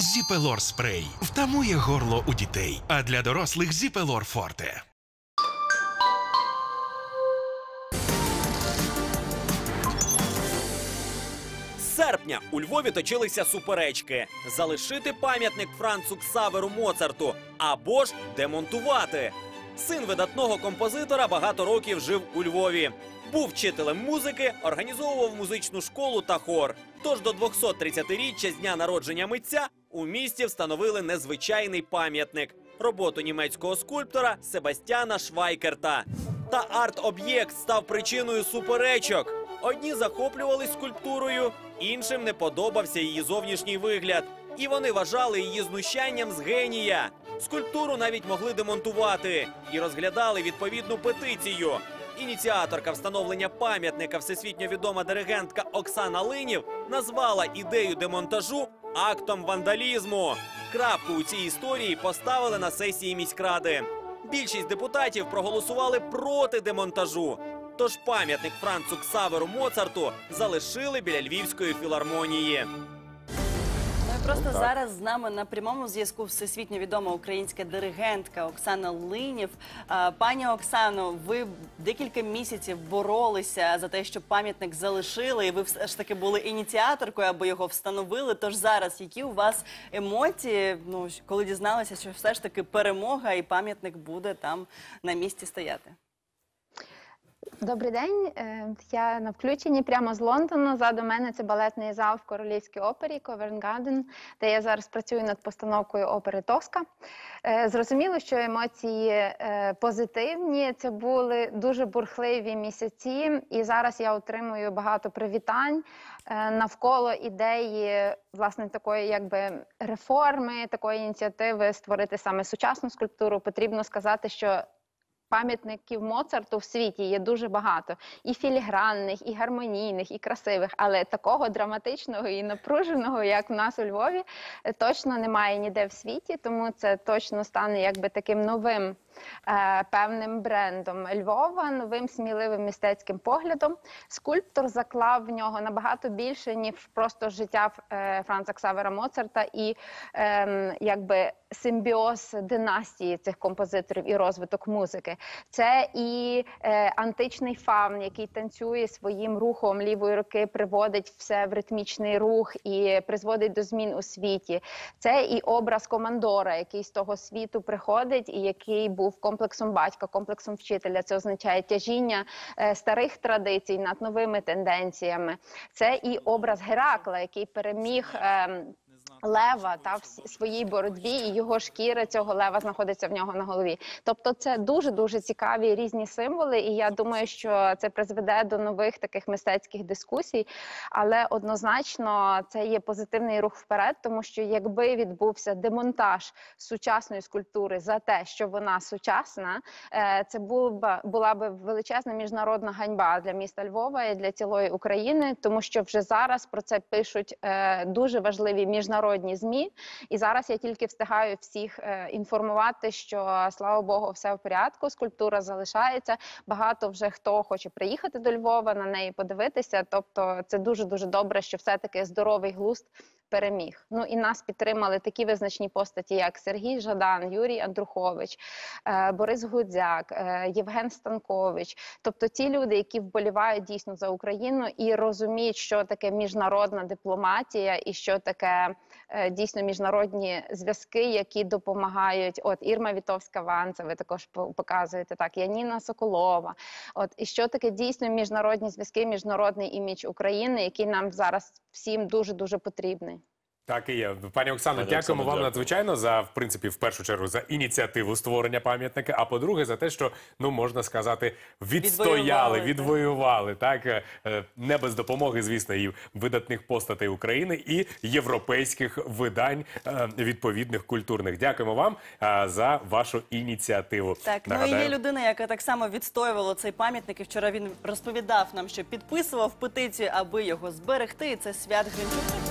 Зіпелор Спрей втамує горло у дітей, а для дорослих Зіпелор Форте. З серпня у Львові точилися суперечки. Залишити пам'ятник Францу Ксаверу Моцарту або ж демонтувати. Син видатного композитора багато років жив у Львові. Був вчителем музики, організовував музичну школу та хор. Тож до 230-річчя з дня народження митця у місті встановили незвичайний пам'ятник – роботу німецького скульптора Себастяна Швайкерта. Та арт-об'єкт став причиною суперечок. Одні захоплювались скульптурою, іншим не подобався її зовнішній вигляд. І вони вважали її знущанням з генія. Скульптуру навіть могли демонтувати і розглядали відповідну петицію. Ініціаторка встановлення пам'ятника, всесвітньо відома диригентка Оксана Линів, назвала ідею демонтажу актом вандалізму. Крапку у цій історії поставили на сесії міськради. Більшість депутатів проголосували проти демонтажу. Тож пам'ятник Францу Ксаверу Моцарту залишили біля Львівської філармонії. Просто зараз з нами на прямому зв'язку всесвітньо відома українська диригентка Оксана Линів. Пані Оксано, ви декілька місяців боролися за те, щоб пам'ятник залишили, і ви все ж таки були ініціаторкою, аби його встановили. Тож зараз, які у вас емоції, коли дізналися, що все ж таки перемога і пам'ятник буде там на місці стояти? Добрий день, я на включенні прямо з Лондона. Ззаду мене це балетний зал в Королівській опері Ковент-Гарден, де я зараз працюю над постановкою опери «Тоска». Зрозуміло, що емоції позитивні, це були дуже бурхливі місяці, і зараз я отримую багато привітань навколо ідеї, власне, такої якби реформи, такої ініціативи створити саме сучасну скульптуру. Потрібно сказати, що пам'ятників Моцарту в світі є дуже багато. І філігранних, і гармонійних, і красивих. Але такого драматичного і напруженого, як в нас у Львові, точно немає ніде в світі. Тому це точно стане якби таким новим певним брендом Львова, новим сміливим мистецьким поглядом. Скульптор заклав в нього набагато більше, ніж просто життя Франца Ксавера Моцарта і якби симбіоз династії цих композиторів і розвиток музики. Це і античний фавн, який танцює своїм рухом лівої руки, приводить все в ритмічний рух і призводить до змін у світі. Це і образ командора, який з того світу приходить і який був комплексом батька, комплексом вчителя. Це означає тяжіння старих традицій над новими тенденціями. Це і образ Геракла, який переміг лева в своїй боротьбі, і його шкіра цього лева знаходиться в нього на голові. Тобто це дуже-дуже цікаві різні символи, і я думаю, що це призведе до нових таких мистецьких дискусій, але однозначно це є позитивний рух вперед, тому що якби відбувся демонтаж сучасної скульптури за те, що вона сучасна, це була б величезна міжнародна ганьба для міста Львова і для цілої України, тому що вже зараз про це пишуть дуже важливі міжнародні ЗМІ, і зараз я тільки встигаю всіх інформувати, що, слава Богу, все в порядку, скульптура залишається, багато вже хто хоче приїхати до Львова, на неї подивитися, тобто це дуже-дуже добре, що все-таки здоровий глузд переміг. Ну і нас підтримали такі визначні постаті, як Сергій Жадан, Юрій Андрухович, Борис Гудзяк, Євген Станкович. Тобто ті люди, які вболівають дійсно за Україну і розуміють, що таке міжнародна дипломатія і що таке дійсно міжнародні зв'язки, які допомагають. От Ірма Вітовська-ВанДер, ви також показуєте, так, Яніна Соколова. От і що таке дійсно міжнародні зв'язки, міжнародний імідж України, який нам зараз всім дуже-дуже потрібний. Так і є. Пані Оксано, дякуємо вам надзвичайно за, в принципі, в першу чергу, за ініціативу створення пам'ятника, а по-друге, за те, що, можна сказати, відстояли, відвоювали, так, не без допомоги, звісно, і видатних постатей України, і європейських видань відповідних культурних. Дякуємо вам за вашу ініціативу. Так, ну і є людина, яка так само відстоювала цей пам'ятник, і вчора він розповідав нам, що підписував петицію, аби його зберегти, і це Свят Гринчук.